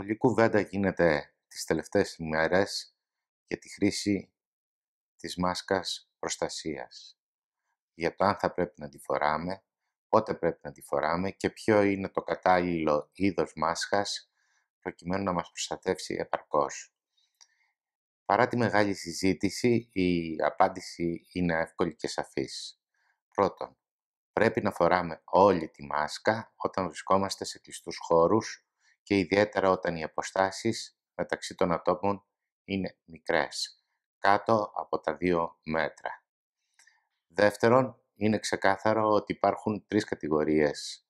Πολλή κουβέντα γίνεται τις τελευταίες ημέρες για τη χρήση της μάσκας προστασίας. Για το αν θα πρέπει να τη φοράμε, πότε πρέπει να τη φοράμε και ποιο είναι το κατάλληλο είδος μάσκας προκειμένου να μας προστατεύσει επαρκώς. Παρά τη μεγάλη συζήτηση, η απάντηση είναι εύκολη και σαφής. Πρώτον, πρέπει να φοράμε όλη τη μάσκα όταν βρισκόμαστε σε κλειστούς χώρους και ιδιαίτερα όταν οι αποστάσεις μεταξύ των ατόμων είναι μικρές, κάτω από τα 2 μέτρα. Δεύτερον, είναι ξεκάθαρο ότι υπάρχουν 3 κατηγορίες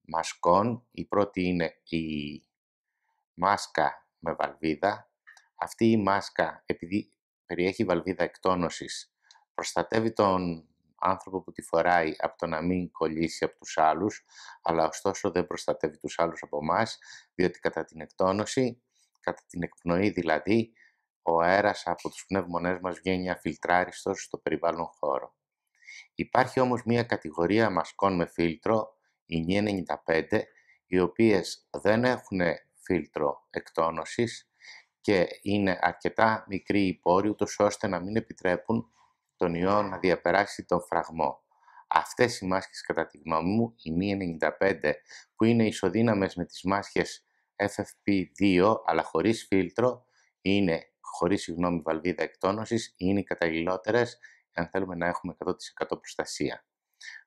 μασκών. Η πρώτη είναι η μάσκα με βαλβίδα. Αυτή η μάσκα, επειδή περιέχει βαλβίδα εκτόνωσης, προστατεύει τον άνθρωπο που τη φοράει από το να μην κολλήσει από τους άλλους, αλλά ωστόσο δεν προστατεύει τους άλλους από εμάς, διότι κατά την εκτόνωση, κατά την εκπνοή δηλαδή, ο αέρας από τους πνεύμονές μας βγαίνει αφιλτράριστος στο περιβάλλον χώρο. Υπάρχει όμως μια κατηγορία μασκών με φίλτρο, οι N95, οι οποίες δεν έχουν φίλτρο εκτόνωσης και είναι αρκετά μικροί οι πόροι, ούτως ώστε να μην επιτρέπουν τον ιό να διαπεράσει τον φραγμό. Αυτές οι μάσκες, κατά τη γνώμη μου, οι N95, που είναι ισοδύναμες με τις μάσκες FFP2, αλλά χωρίς φίλτρο, είναι χωρίς βαλβίδα εκτόνωσης, είναι οι καταλληλότερες αν θέλουμε να έχουμε 100% προστασία.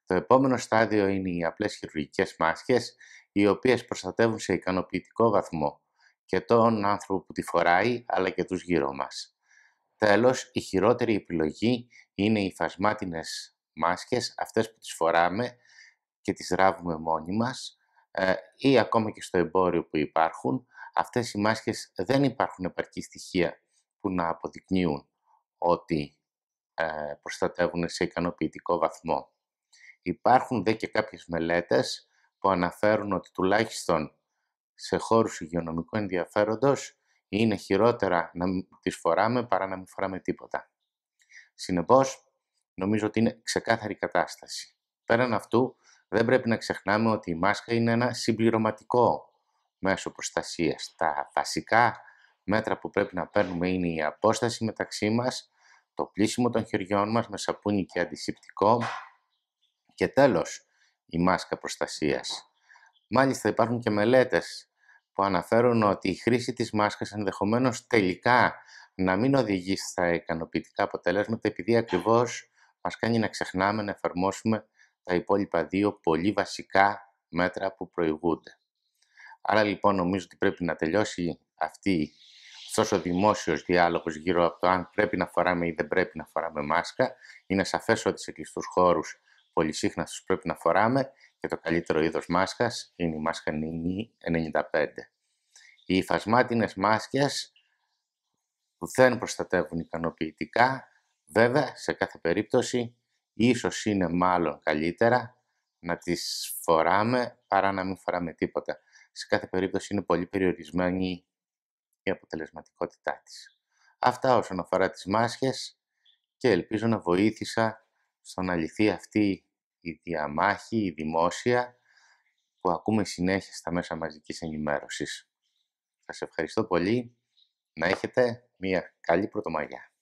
Το επόμενο στάδιο είναι οι απλές χειρουργικές μάσκες, οι οποίες προστατεύουν σε ικανοποιητικό βαθμό και τον άνθρωπο που τη φοράει, αλλά και τους γύρω μας. Τέλος, η χειρότερη επιλογή είναι οι φασμάτινες μάσκες, αυτές που τις φοράμε και τις ράβουμε μόνοι μας, ή ακόμα και στο εμπόριο που υπάρχουν. Αυτές οι μάσκες δεν υπάρχουν επαρκή στοιχεία που να αποδεικνύουν ότι προστατεύουν σε ικανοποιητικό βαθμό. Υπάρχουν δε και κάποιες μελέτες που αναφέρουν ότι τουλάχιστον σε χώρους υγειονομικού ενδιαφέροντος είναι χειρότερα να τις φοράμε παρά να μην φοράμε τίποτα. Συνεπώς, νομίζω ότι είναι ξεκάθαρη κατάσταση. Πέραν αυτού, δεν πρέπει να ξεχνάμε ότι η μάσκα είναι ένα συμπληρωματικό μέσο προστασίας. Τα βασικά μέτρα που πρέπει να παίρνουμε είναι η απόσταση μεταξύ μας, το πλύσιμο των χεριών μας με σαπούνι και αντισηπτικό και τέλος η μάσκα προστασίας. Μάλιστα υπάρχουν και μελέτες που αναφέρουν ότι η χρήση της μάσκας ενδεχομένως τελικά να μην οδηγεί στα ικανοποιητικά αποτελέσματα, επειδή ακριβώς μας κάνει να ξεχνάμε να εφαρμόσουμε τα υπόλοιπα 2 πολύ βασικά μέτρα που προηγούνται. Άρα λοιπόν νομίζω ότι πρέπει να τελειώσει αυτός ο δημόσιος διάλογος γύρω από το αν πρέπει να φοράμε ή δεν πρέπει να φοράμε μάσκα. Είναι σαφές ότι σε κλειστούς χώρους πολύ συχνά τους πρέπει να φοράμε και το καλύτερο είδος μάσκας είναι η μάσκα N95. Οι φασμάτινες μάσκες δεν προστατεύουν ικανοποιητικά. Βέβαια, σε κάθε περίπτωση, ίσως είναι μάλλον καλύτερα να τις φοράμε παρά να μην φοράμε τίποτα. Σε κάθε περίπτωση είναι πολύ περιορισμένη η αποτελεσματικότητά της. Αυτά όσον αφορά τις μάσκες και ελπίζω να βοήθησα στο να λυθεί αυτή η διαμάχη, η δημόσια που ακούμε συνέχεια στα μέσα μαζικής ενημέρωσης. Σας ευχαριστώ πολύ. Να έχετε μια καλή Πρωτομαγιά.